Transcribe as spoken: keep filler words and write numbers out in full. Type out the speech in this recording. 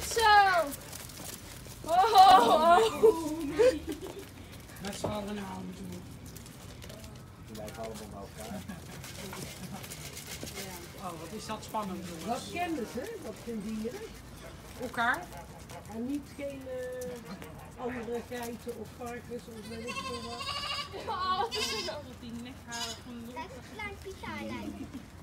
Goed zo! Oh, oh, oh. Dat is wel een hand. Die lijken allemaal op elkaar. Oh, wat is dat spannend, jongens. Wat kennen ze, wat zijn dieren? Elkaar. En niet geen uh, andere geiten of varkens of weet ik veel wat. Oh, dat is een andere ding. Nekharen van de lucht. Lijkt een klein pizza lijkt.